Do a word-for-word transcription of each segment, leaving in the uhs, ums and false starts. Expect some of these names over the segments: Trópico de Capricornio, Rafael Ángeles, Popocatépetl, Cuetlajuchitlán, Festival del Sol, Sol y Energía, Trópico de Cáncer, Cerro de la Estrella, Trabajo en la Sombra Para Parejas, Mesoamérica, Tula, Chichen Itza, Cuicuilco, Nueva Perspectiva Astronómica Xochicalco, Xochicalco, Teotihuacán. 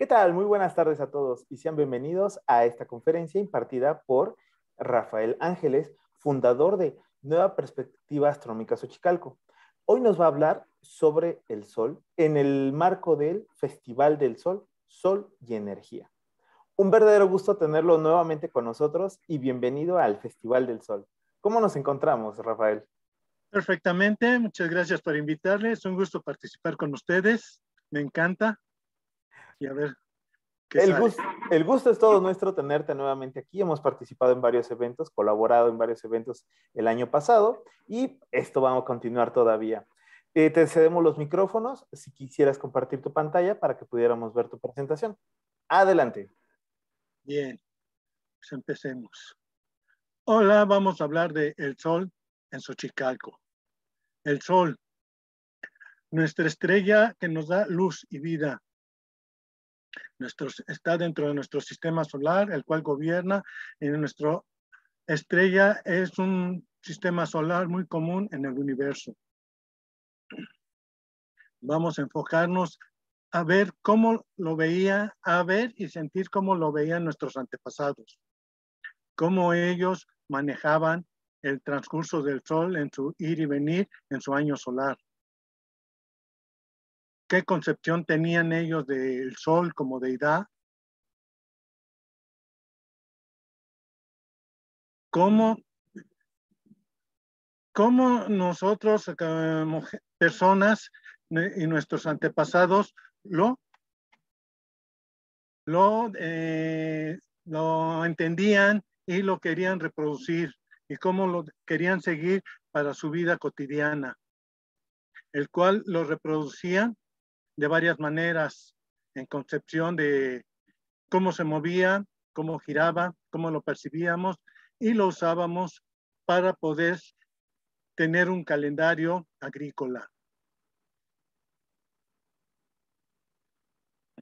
¿Qué tal? Muy buenas tardes a todos y sean bienvenidos a esta conferencia impartida por Rafael Ángeles, fundador de Nueva Perspectiva Astronómica Xochicalco. Hoy nos va a hablar sobre el Sol en el marco del Festival del Sol, Sol y Energía. Un verdadero gusto tenerlo nuevamente con nosotros y bienvenido al Festival del Sol. ¿Cómo nos encontramos, Rafael? Perfectamente, muchas gracias por invitarme. Es un gusto participar con ustedes, me encanta. Y a ver, el gusto, el gusto es todo nuestro tenerte nuevamente aquí. Hemos participado en varios eventos, colaborado en varios eventos el año pasado y esto va a continuar todavía. Eh, te cedemos los micrófonos si quisieras compartir tu pantalla para que pudiéramos ver tu presentación. Adelante. Bien, pues empecemos. Hola, vamos a hablar de el Sol en Xochicalco. El Sol, nuestra estrella que nos da luz y vida. Nuestro, está dentro de nuestro sistema solar, el cual gobierna, y nuestra estrella es un sistema solar muy común en el universo. Vamos a enfocarnos a ver cómo lo veía, a ver y sentir cómo lo veían nuestros antepasados, cómo ellos manejaban el transcurso del Sol en su ir y venir en su año solar. ¿Qué concepción tenían ellos del Sol como deidad? ¿Cómo, cómo nosotros, como personas y nuestros antepasados, lo, lo, eh, lo entendían y lo querían reproducir? ¿Y cómo lo querían seguir para su vida cotidiana? El cual lo reproducían de varias maneras, en concepción de cómo se movía, cómo giraba, cómo lo percibíamos, y lo usábamos para poder tener un calendario agrícola.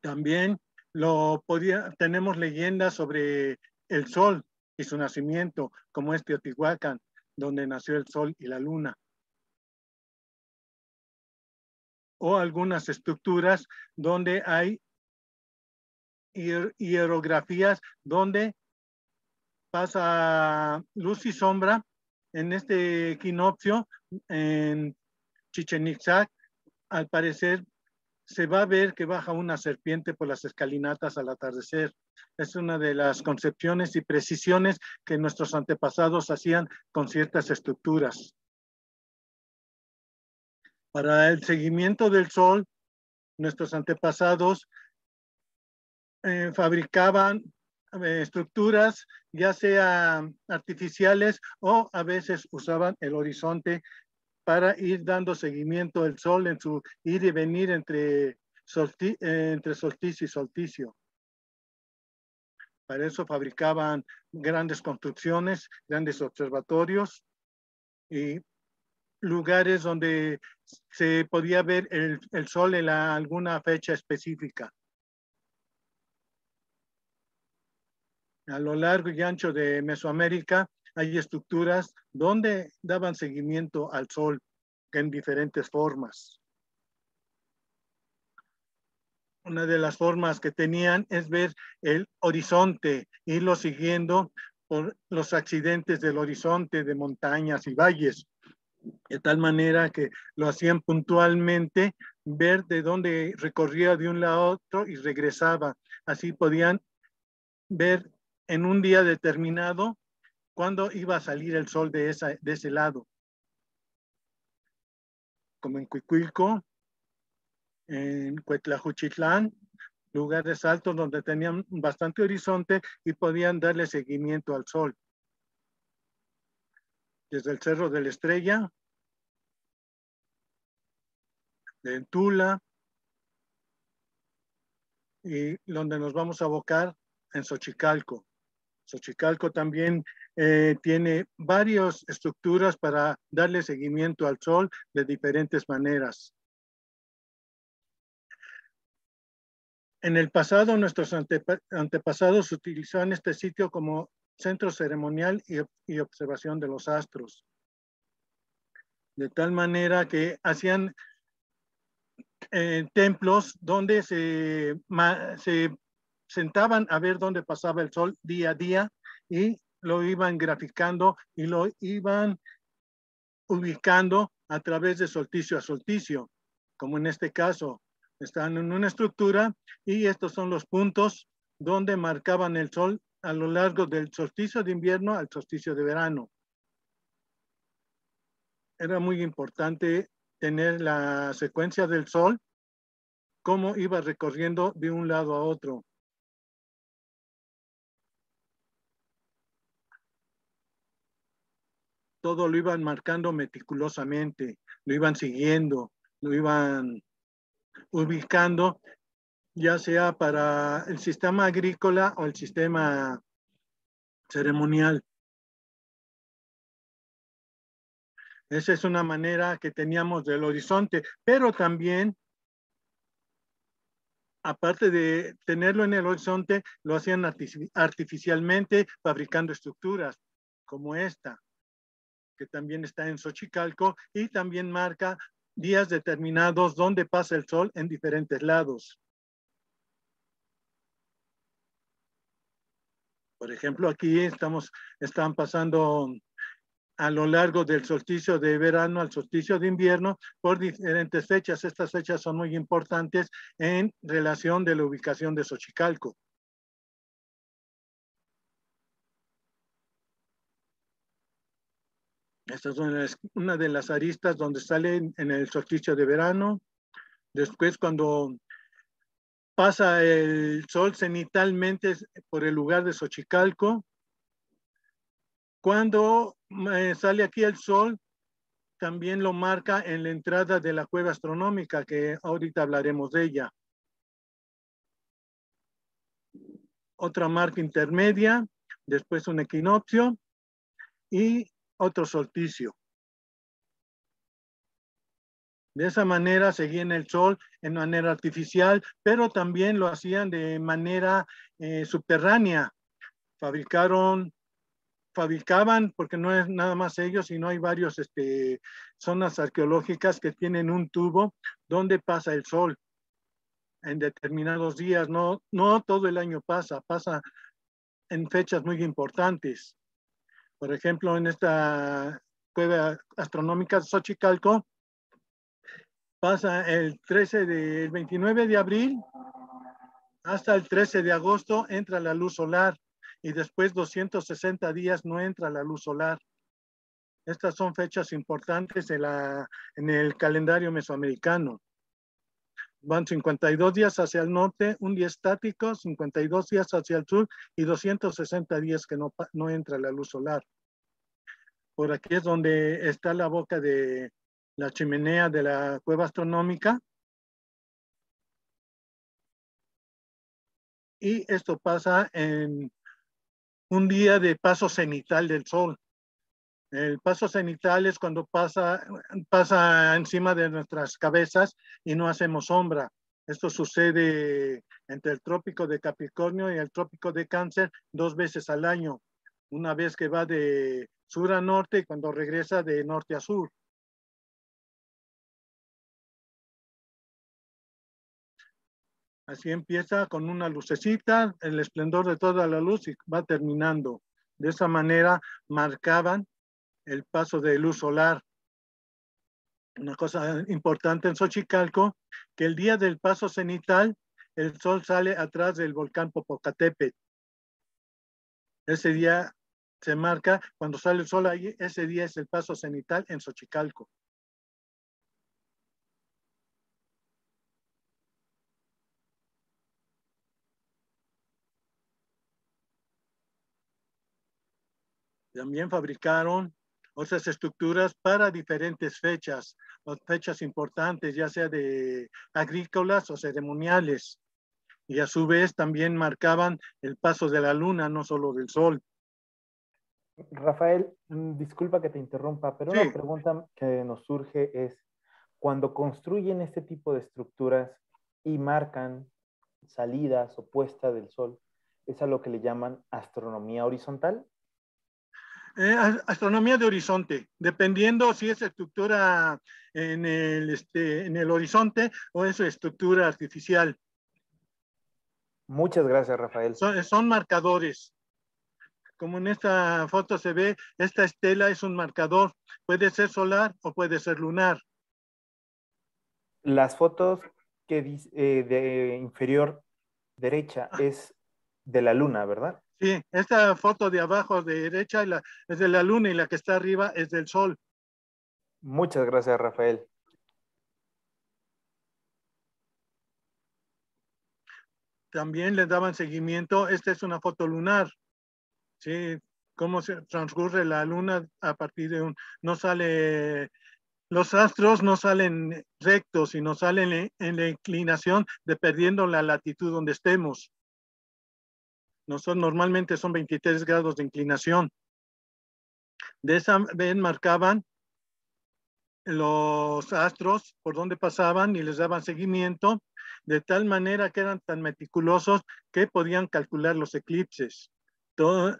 También lo podía, tenemos leyendas sobre el Sol y su nacimiento, como es Teotihuacán, donde nació el Sol y la Luna, o algunas estructuras donde hay hier hierografías donde pasa luz y sombra en este equinoccio en Chichen Itza. Al parecer se va a ver que baja una serpiente por las escalinatas al atardecer. Es una de las concepciones y precisiones que nuestros antepasados hacían con ciertas estructuras. Para el seguimiento del Sol, nuestros antepasados eh, fabricaban eh, estructuras, ya sea artificiales, o a veces usaban el horizonte para ir dando seguimiento al Sol en su ir y venir entre, solti eh, entre solsticio y solsticio. Para eso fabricaban grandes construcciones, grandes observatorios y lugares donde se podía ver el, el Sol en la, alguna fecha específica. A lo largo y ancho de Mesoamérica hay estructuras donde daban seguimiento al Sol en diferentes formas. Una de las formas que tenían es ver el horizonte, irlo siguiendo por los accidentes del horizonte de montañas y valles, de tal manera que lo hacían puntualmente, ver de dónde recorría de un lado a otro y regresaba. Así podían ver en un día determinado cuándo iba a salir el Sol de, esa, de ese lado. Como en Cuicuilco, en Cuetlajuchitlán, lugares altos donde tenían bastante horizonte y podían darle seguimiento al Sol. Desde el Cerro de la Estrella, de Tula, y donde nos vamos a abocar en Xochicalco. Xochicalco también eh, tiene varias estructuras para darle seguimiento al Sol de diferentes maneras. En el pasado, nuestros antep- antepasados utilizaban este sitio como centro ceremonial y, y observación de los astros. De tal manera que hacían eh, templos donde se, ma, se sentaban a ver dónde pasaba el sol día a día y lo iban graficando y lo iban ubicando a través de solsticio a solsticio, como en este caso. Están en una estructura y estos son los puntos donde marcaban el sol a lo largo del solsticio de invierno al solsticio de verano. Era muy importante tener la secuencia del sol, cómo iba recorriendo de un lado a otro. Todo lo iban marcando meticulosamente, lo iban siguiendo, lo iban ubicando, ya sea para el sistema agrícola o el sistema ceremonial. Esa es una manera que teníamos del horizonte, pero también, aparte de tenerlo en el horizonte, lo hacían artificialmente fabricando estructuras como esta, que también está en Xochicalco y también marca días determinados donde pasa el sol en diferentes lados. Por ejemplo, aquí estamos, están pasando a lo largo del solsticio de verano al solsticio de invierno por diferentes fechas. Estas fechas son muy importantes en relación de la ubicación de Xochicalco. Esta es una de las aristas donde sale en el solsticio de verano. Después, cuando pasa el sol cenitalmente por el lugar de Xochicalco. Cuando eh, sale aquí el sol, también lo marca en la entrada de la cueva astronómica, que ahorita hablaremos de ella. Otra marca intermedia, después un equinoccio y otro solsticio. De esa manera seguían el sol en manera artificial, pero también lo hacían de manera eh, subterránea. Fabricaron, fabricaban, porque no es nada más ellos, sino hay varios este, zonas arqueológicas que tienen un tubo donde pasa el sol en determinados días. No, no todo el año pasa, pasa en fechas muy importantes. Por ejemplo, en esta cueva astronómica Xochicalco, pasa el veintinueve de abril hasta el trece de agosto entra la luz solar y después doscientos sesenta días no entra la luz solar. Estas son fechas importantes en, la, en el calendario mesoamericano. Van cincuenta y dos días hacia el norte, un día estático, cincuenta y dos días hacia el sur y doscientos sesenta días que no, no entra la luz solar. Por aquí es donde está la boca de la chimenea de la cueva astronómica. Y esto pasa en un día de paso cenital del sol. El paso cenital es cuando pasa, pasa encima de nuestras cabezas y no hacemos sombra. Esto sucede entre el Trópico de Capricornio y el Trópico de Cáncer dos veces al año. Una vez que va de sur a norte y cuando regresa de norte a sur. Así empieza con una lucecita, el esplendor de toda la luz y va terminando. De esa manera marcaban el paso de luz solar. Una cosa importante en Xochicalco, que el día del paso cenital, el sol sale atrás del volcán Popocatépetl. Ese día se marca, cuando sale el sol ahí, ese día es el paso cenital en Xochicalco. También fabricaron otras estructuras para diferentes fechas, o fechas importantes, ya sea de agrícolas o ceremoniales. Y a su vez también marcaban el paso de la luna, no solo del sol. Rafael, disculpa que te interrumpa, pero sí, una pregunta que nos surge es, cuando construyen este tipo de estructuras y marcan salidas o puestas del sol, ¿es a lo que le llaman astronomía horizontal? eh, astronomía de horizonte, dependiendo si es estructura en el, este, en el horizonte o es estructura artificial. Muchas gracias, Rafael. Son, son marcadores. Como en esta foto se ve, esta estela es un marcador. Puede ser solar o puede ser lunar. Las fotos que dice, eh, de inferior derecha es de la luna, ¿verdad? Sí, esta foto de abajo de derecha es, la, es de la luna y la que está arriba es del sol. Muchas gracias, Rafael. También les daban seguimiento. Esta es una foto lunar. Sí, cómo se transcurre la luna a partir de un... No sale... Los astros no salen rectos, sino salen en, en la inclinación dependiendo la latitud donde estemos. Nosotros normalmente son veintitrés grados de inclinación. De esa vez marcaban los astros por donde pasaban y les daban seguimiento, de tal manera que eran tan meticulosos que podían calcular los eclipses. Todo,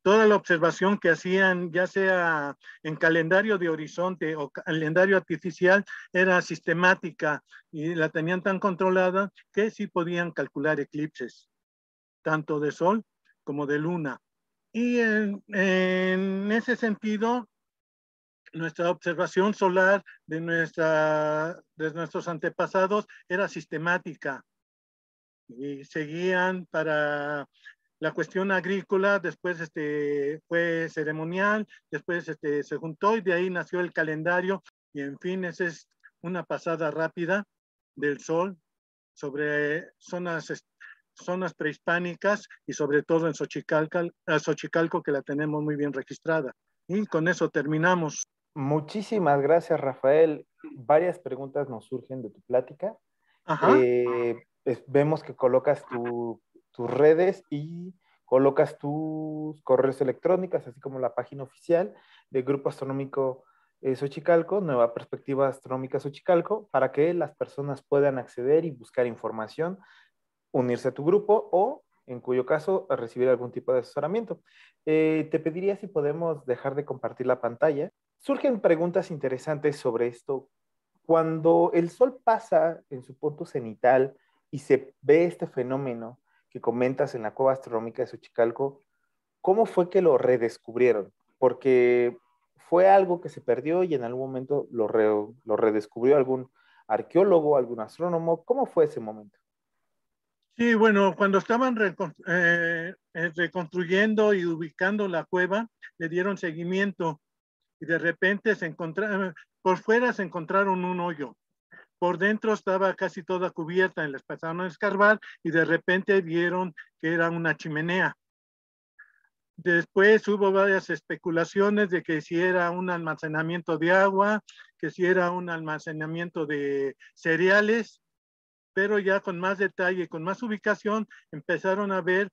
toda la observación que hacían, ya sea en calendario de horizonte o calendario artificial, era sistemática y la tenían tan controlada que sí podían calcular eclipses, tanto de sol como de luna. Y en, en ese sentido, nuestra observación solar de, nuestra, de nuestros antepasados era sistemática y seguían para... La cuestión agrícola después este, fue ceremonial, después este, se juntó y de ahí nació el calendario. Y en fin, esa es una pasada rápida del sol sobre zonas, zonas prehispánicas y sobre todo en Xochicalco, Xochicalco, que la tenemos muy bien registrada. Y con eso terminamos. Muchísimas gracias, Rafael. Varias preguntas nos surgen de tu plática. Ajá. Eh, vemos que colocas tu... tus redes y colocas tus correos electrónicos, así como la página oficial de Grupo Astronómico eh, Xochicalco, Nueva Perspectiva Astronómica Xochicalco, para que las personas puedan acceder y buscar información, unirse a tu grupo o, en cuyo caso, recibir algún tipo de asesoramiento. Eh, te pediría si podemos dejar de compartir la pantalla. Surgen preguntas interesantes sobre esto. Cuando el sol pasa en su punto cenital y se ve este fenómeno que comentas en la cueva astronómica de Xochicalco, ¿cómo fue que lo redescubrieron? Porque fue algo que se perdió y en algún momento lo, re, lo redescubrió algún arqueólogo, algún astrónomo. ¿Cómo fue ese momento? Sí, bueno, cuando estaban eh, reconstruyendo y ubicando la cueva, le dieron seguimiento y de repente se encontraron, por fuera se encontraron un hoyo. Por dentro estaba casi toda cubierta, les pasaron a escarbar y de repente vieron que era una chimenea. Después hubo varias especulaciones de que si era un almacenamiento de agua, que si era un almacenamiento de cereales, pero ya con más detalle, con más ubicación, empezaron a ver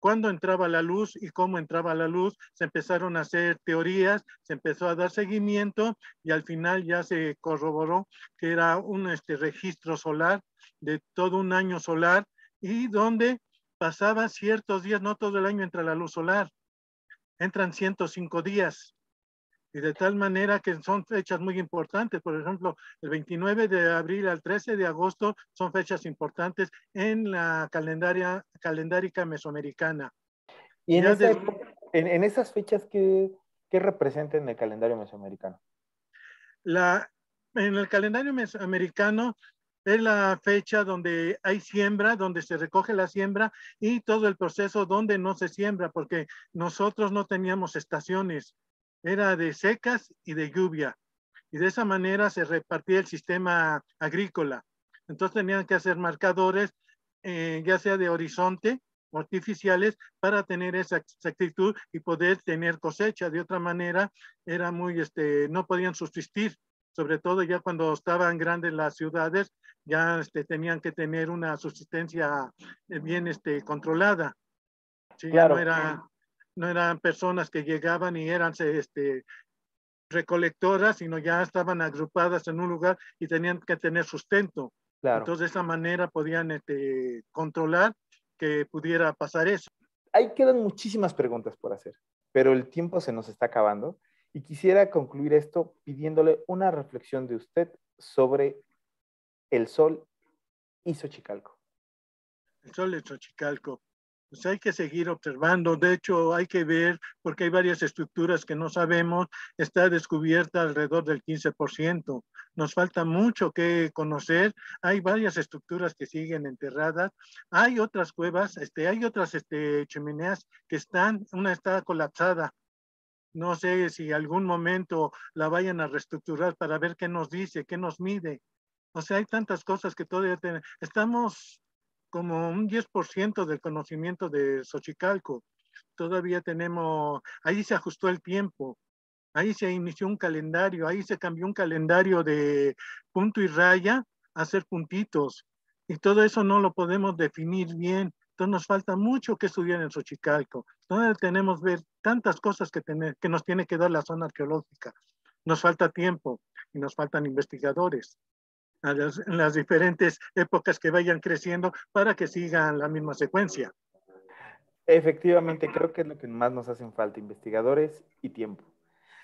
cuándo entraba la luz y cómo entraba la luz. Se empezaron a hacer teorías, se empezó a dar seguimiento y al final ya se corroboró que era un este, registro solar de todo un año solar y donde pasaba ciertos días, no todo el año entra la luz solar, entran ciento cinco días. Y de tal manera que son fechas muy importantes. Por ejemplo, el veintinueve de abril al trece de agosto son fechas importantes en la calendaria, calendárica mesoamericana. ¿Y en, esa, de... en, en esas fechas qué, qué representa en el calendario mesoamericano? La, en el calendario mesoamericano es la fecha donde hay siembra, donde se recoge la siembra y todo el proceso donde no se siembra, porque nosotros no teníamos estaciones. Era de secas y de lluvia. Y de esa manera se repartía el sistema agrícola. Entonces tenían que hacer marcadores, eh, ya sea de horizonte, artificiales, para tener esa exactitud y poder tener cosecha. De otra manera, era muy, este, no podían subsistir. Sobre todo ya cuando estaban grandes las ciudades, ya este, tenían que tener una subsistencia bien este, controlada. Sí, claro. No era... No eran personas que llegaban y eran este, recolectoras, sino ya estaban agrupadas en un lugar y tenían que tener sustento. Claro. Entonces, de esa manera podían este, controlar que pudiera pasar eso. Ahí quedan muchísimas preguntas por hacer. pero el tiempo se nos está acabando y quisiera concluir esto pidiéndole una reflexión de usted sobre el Sol y Xochicalco. El Sol y Xochicalco. Pues hay que seguir observando, de hecho hay que ver, porque hay varias estructuras que no sabemos, está descubierta alrededor del quince por ciento. Nos falta mucho que conocer, hay varias estructuras que siguen enterradas, hay otras cuevas, este, hay otras este, chimeneas que están, una está colapsada. No sé si algún momento la vayan a reestructurar para ver qué nos dice, qué nos mide. O sea, hay tantas cosas que todavía tenemos. Estamos como un diez por ciento del conocimiento de Xochicalco. Todavía tenemos, ahí se ajustó el tiempo, ahí se inició un calendario, ahí se cambió un calendario de punto y raya a hacer puntitos. Y todo eso no lo podemos definir bien. Entonces nos falta mucho que estudiar en Xochicalco. Todavía tenemos ver tantas cosas que, tener, que nos tiene que dar la zona arqueológica. Nos falta tiempo y nos faltan investigadores. A las, en las diferentes épocas que vayan creciendo para que sigan la misma secuencia. Efectivamente, creo que es lo que más nos hacen falta, investigadores y tiempo.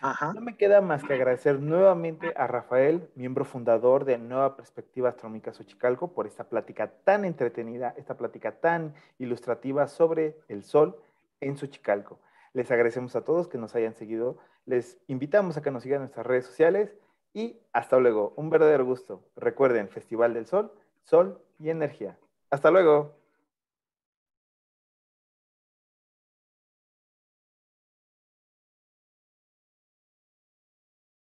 Ajá. No me queda más que agradecer nuevamente a Rafael, miembro fundador de Nueva Perspectiva Astronómica Xochicalco, por esta plática tan entretenida, esta plática tan ilustrativa sobre el Sol en Xochicalco. Les agradecemos a todos que nos hayan seguido, les invitamos a que nos sigan en nuestras redes sociales. Y hasta luego, un verdadero gusto. Recuerden, Festival del Sol, Sol y Energía. Hasta luego.